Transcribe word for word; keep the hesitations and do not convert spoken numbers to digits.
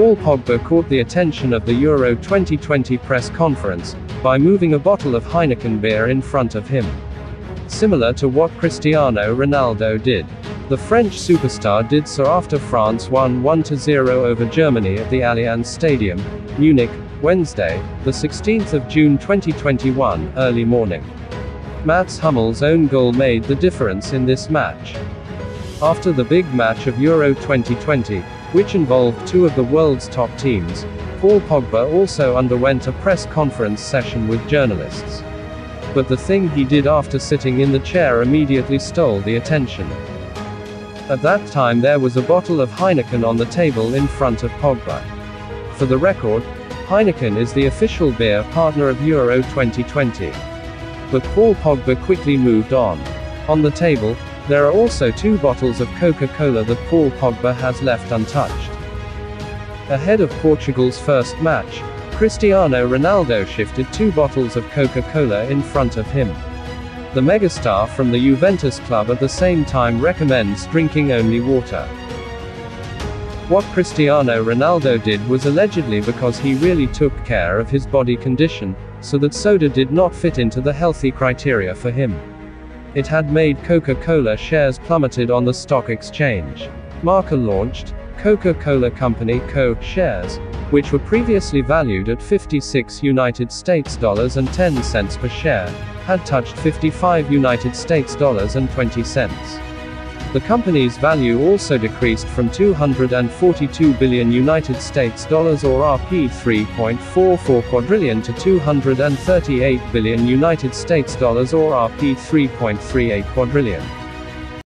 Paul Pogba caught the attention of the Euro twenty twenty press conference by moving a bottle of Heineken beer in front of him, similar to what Cristiano Ronaldo did. The French superstar did so after France won one to zero over Germany at the Allianz Stadium, Munich, Wednesday, the sixteenth of June twenty twenty-one, early morning. Mats Hummel's own goal made the difference in this match. After the big match of Euro twenty twenty, which involved two of the world's top teams, Paul Pogba also underwent a press conference session with journalists. But the thing he did after sitting in the chair immediately stole the attention. At that time there was a bottle of Heineken on the table in front of Pogba. For the record, Heineken is the official beer partner of Euro twenty twenty. But Paul Pogba quickly moved on. On the table, there are also two bottles of Coca-Cola that Paul Pogba has left untouched. Ahead of Portugal's first match, Cristiano Ronaldo shifted two bottles of Coca-Cola in front of him. The megastar from the Juventus club at the same time recommends drinking only water. What Cristiano Ronaldo did was allegedly because he really took care of his body condition, so that soda did not fit into the healthy criteria for him. It had made Coca-Cola shares plummeted on the stock exchange. Marca launched Coca-Cola Company Co. shares, which were previously valued at fifty-six United States dollars and ten cents per share, had touched fifty-five United States dollars and twenty cents. The company's value also decreased from two hundred forty-two billion United States dollars or R P three point four four quadrillion to two hundred thirty-eight billion United States dollars or R P three point three eight quadrillion.